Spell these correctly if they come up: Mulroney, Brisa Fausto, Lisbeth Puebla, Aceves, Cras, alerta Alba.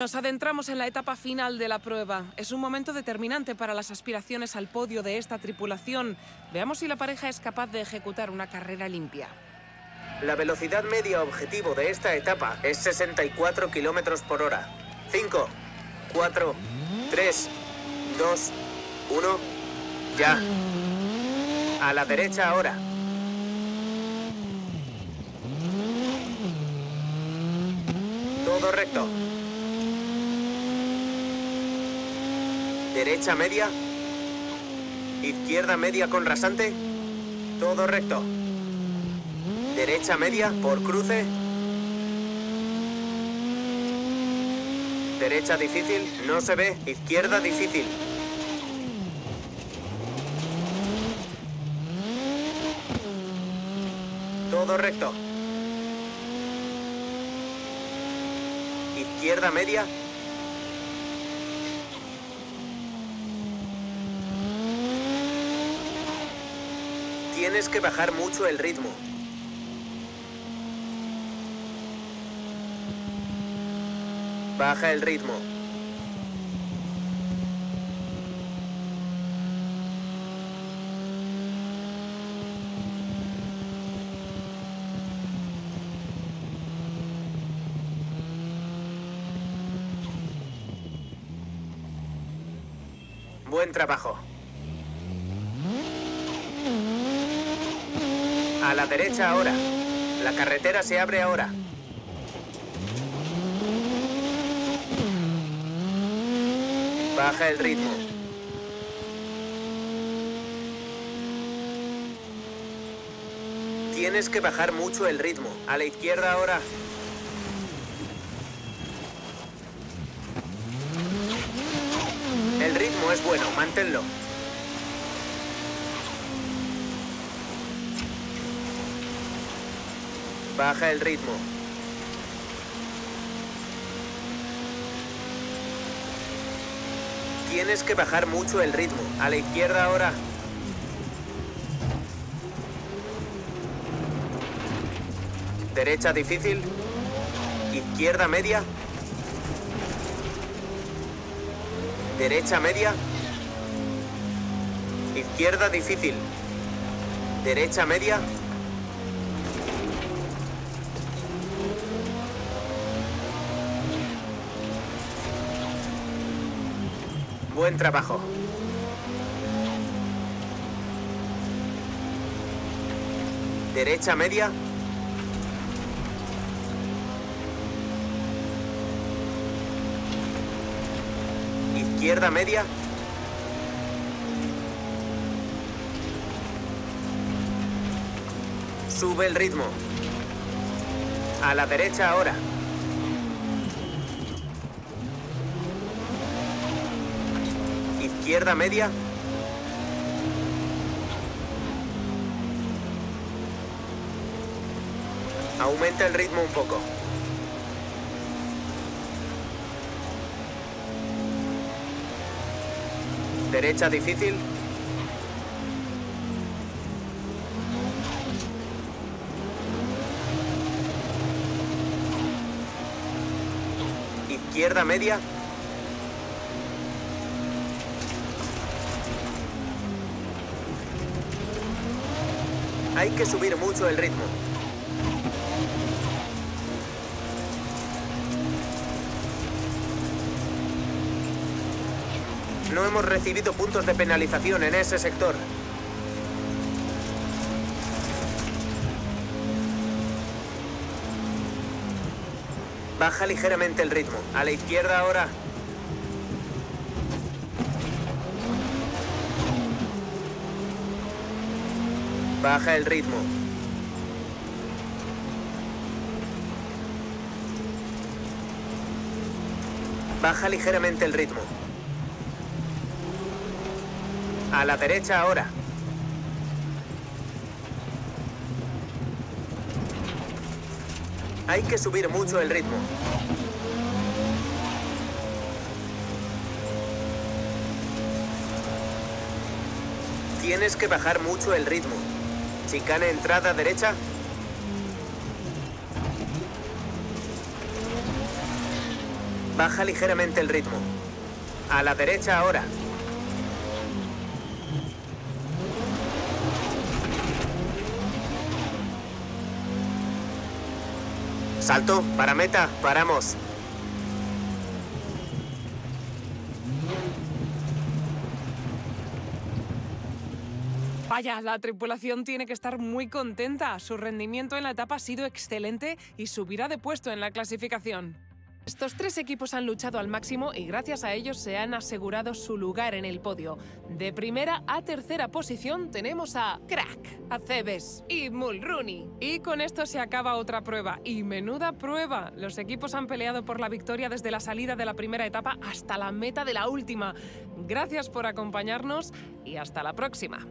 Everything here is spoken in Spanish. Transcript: Nos adentramos en la etapa final de la prueba. Es un momento determinante para las aspiraciones al podio de esta tripulación. Veamos si la pareja es capaz de ejecutar una carrera limpia. La velocidad media objetivo de esta etapa es 64 kilómetros por hora. 5, 4, 3, 2, 1, ya. A la derecha ahora. Todo recto. Derecha media, izquierda media con rasante, todo recto. Derecha media por cruce. Derecha difícil, no se ve, izquierda difícil. Todo recto. Izquierda media. Tienes que bajar mucho el ritmo. Baja el ritmo. Buen trabajo. A la derecha ahora. La carretera se abre ahora. Baja el ritmo. Tienes que bajar mucho el ritmo. A la izquierda ahora. El ritmo es bueno, manténlo. Baja el ritmo. Tienes que bajar mucho el ritmo. A la izquierda ahora. Derecha difícil. Izquierda media. Derecha media. Izquierda difícil. Derecha media. Buen trabajo. Derecha media. Izquierda media. Sube el ritmo. A la derecha ahora. Izquierda media. Aumenta el ritmo un poco. Derecha difícil. Izquierda media. Hay que subir mucho el ritmo. No hemos recibido puntos de penalización en ese sector. Baja ligeramente el ritmo. A la izquierda ahora. Baja el ritmo. Baja ligeramente el ritmo. A la derecha ahora. Hay que subir mucho el ritmo. Tienes que bajar mucho el ritmo. Chicana, entrada derecha. Baja ligeramente el ritmo. A la derecha ahora. Salto, para meta, paramos. Vaya, la tripulación tiene que estar muy contenta. Su rendimiento en la etapa ha sido excelente y subirá de puesto en la clasificación. Estos tres equipos han luchado al máximo y gracias a ellos se han asegurado su lugar en el podio. De primera a tercera posición tenemos a Cras, Aceves y Mulroney. Y con esto se acaba otra prueba. Y menuda prueba. Los equipos han peleado por la victoria desde la salida de la primera etapa hasta la meta de la última. Gracias por acompañarnos y hasta la próxima.